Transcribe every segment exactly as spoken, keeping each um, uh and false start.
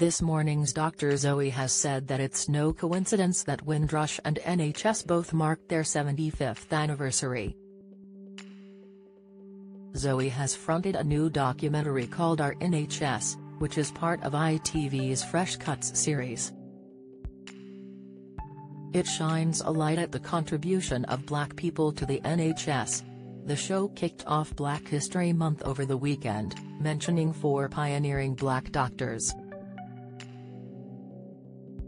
This Morning's Doctor Zoe has said that it's no coincidence that Windrush and N H S both marked their seventy-fifth anniversary. Zoe has fronted a new documentary called Our N H S, which is part of I T V's Fresh Cuts series. It shines a light at the contribution of Black people to the N H S. The show kicked off Black History Month over the weekend, mentioning four pioneering Black doctors.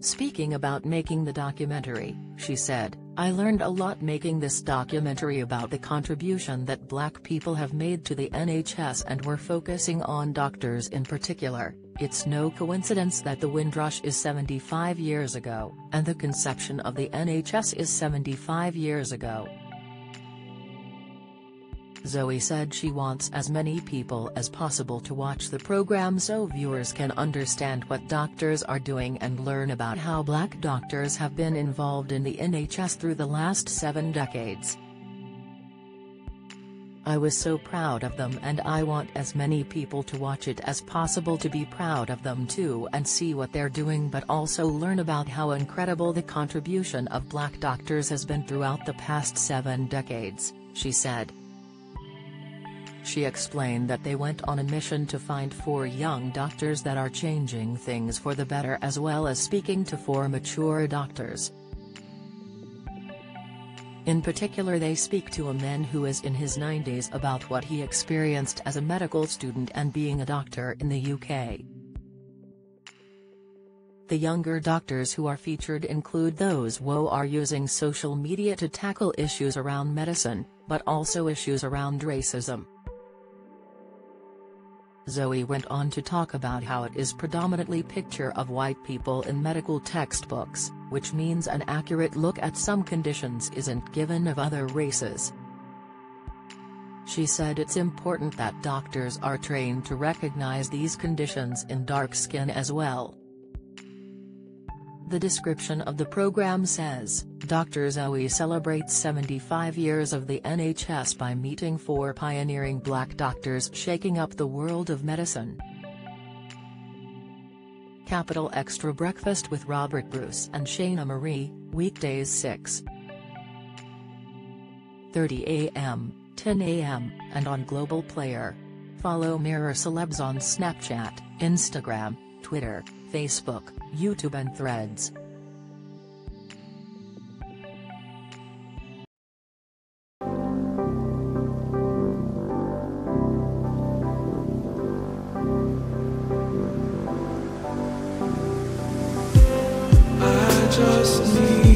Speaking about making the documentary, she said, "I learned a lot making this documentary about the contribution that Black people have made to the N H S, and we're focusing on doctors in particular. It's no coincidence that the Windrush is seventy-five years ago, and the conception of the N H S is seventy-five years ago." Zoe said she wants as many people as possible to watch the program so viewers can understand what doctors are doing and learn about how Black doctors have been involved in the N H S through the last seven decades. "I was so proud of them, and I want as many people to watch it as possible to be proud of them too and see what they're doing, but also learn about how incredible the contribution of Black doctors has been throughout the past seven decades," she said. She explained that they went on a mission to find four young doctors that are changing things for the better, as well as speaking to four mature doctors. In particular, they speak to a man who is in his nineties about what he experienced as a medical student and being a doctor in the U K. The younger doctors who are featured include those who are using social media to tackle issues around medicine, but also issues around racism. Zoe went on to talk about how it is predominantly picture of white people in medical textbooks, which means an accurate look at some conditions isn't given of other races. She said it's important that doctors are trained to recognize these conditions in dark skin as well. The description of the program says, "Doctor Zoe celebrates seventy-five years of the N H S by meeting four pioneering Black doctors shaking up the world of medicine." Capital Extra Breakfast with Robert Bruce and Shayna Marie, weekdays six thirty a m, ten a m, and on Global Player. Follow Mirror Celebs on Snapchat, Instagram, Twitter, Facebook, YouTube and Threads. Just me.